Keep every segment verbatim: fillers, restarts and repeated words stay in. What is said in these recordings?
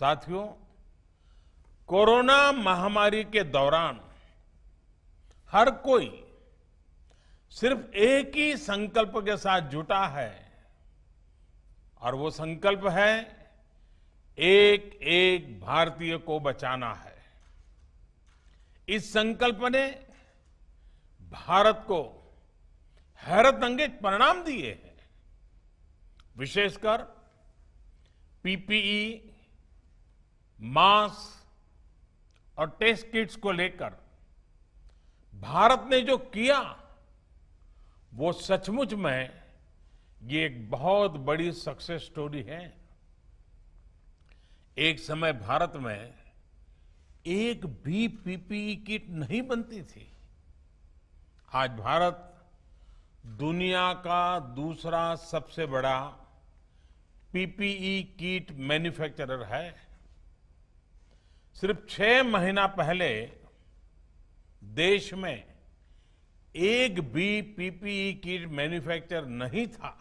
साथियों, कोरोना महामारी के दौरान हर कोई सिर्फ एक ही संकल्प के साथ जुटा है और वो संकल्प है एक एक भारतीय को बचाना है। इस संकल्प ने भारत को हैरतअंगेज परिणाम दिए हैं। विशेषकर पीपीई, मास्क और टेस्ट किट्स को लेकर भारत ने जो किया वो सचमुच में ये एक बहुत बड़ी सक्सेस स्टोरी है। एक समय भारत में एक भी पीपीई किट नहीं बनती थी। आज भारत दुनिया का दूसरा सबसे बड़ा पीपीई किट मैन्युफैक्चरर है। सिर्फ छह महीना पहले देश में एक भी पीपीई किट मैन्युफैक्चर नहीं था।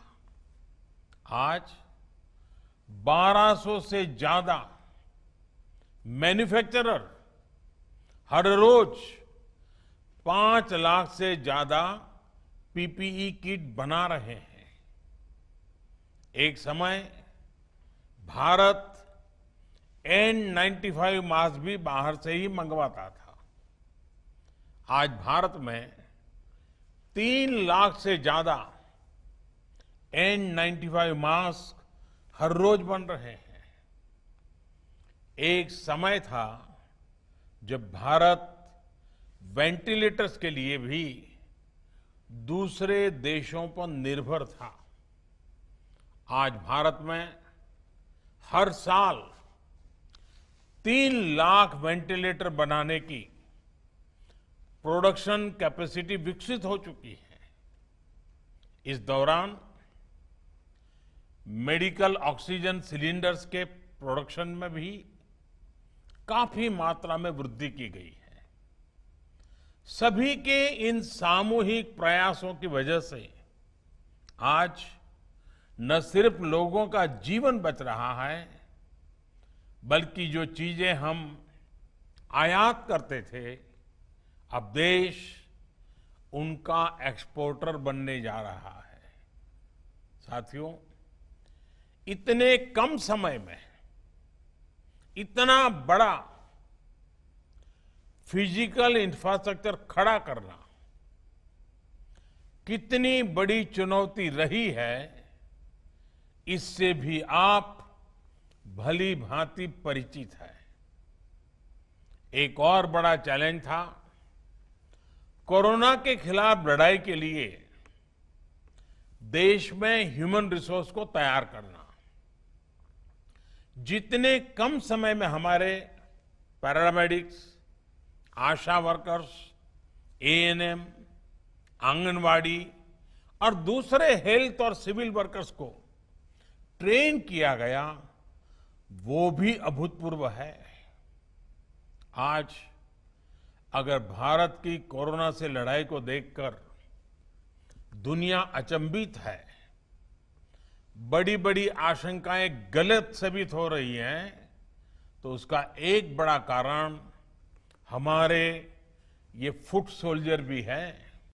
आज बारह सौ से ज्यादा मैन्युफैक्चरर हर रोज पांच लाख से ज्यादा पीपीई किट बना रहे हैं। एक समय Bharat N ninety five mask भी बाहर से ही मंगवाता था। आज भारत में तीन लाख से ज्यादा एन नाइंटी फाइव मास्क हर रोज बन रहे हैं। एक समय था जब भारत वेंटिलेटर्स के लिए भी दूसरे देशों पर निर्भर था। आज भारत में हर साल तीन लाख वेंटिलेटर बनाने की प्रोडक्शन कैपेसिटी विकसित हो चुकी है। इस दौरान मेडिकल ऑक्सीजन सिलेंडर्स के प्रोडक्शन में भी काफी मात्रा में वृद्धि की गई है। सभी के इन सामूहिक प्रयासों की वजह से आज न सिर्फ लोगों का जीवन बच रहा है, बल्कि जो चीजें हम आयात करते थे अब देश उनका एक्सपोर्टर बनने जा रहा है। साथियों, इतने कम समय में इतना बड़ा फिजिकल इंफ्रास्ट्रक्चर खड़ा करना कितनी बड़ी चुनौती रही है, इससे भी आप भली भांति परिचित हैं। एक और बड़ा चैलेंज था कोरोना के खिलाफ लड़ाई के लिए देश में ह्यूमन रिसोर्स को तैयार करना। जितने कम समय में हमारे paramedics, ASHA workers, A N M, anganwadi और दूसरे हेल्थ और सिविल वर्कर्स को ट्रेन किया गया, वो भी अभूतपूर्व है। आज अगर भारत की कोरोना से लड़ाई को देखकर दुनिया अचंभित है, बड़ी बड़ी आशंकाएं गलत साबित हो रही हैं, तो उसका एक बड़ा कारण हमारे ये फुट सोल्जर भी हैं।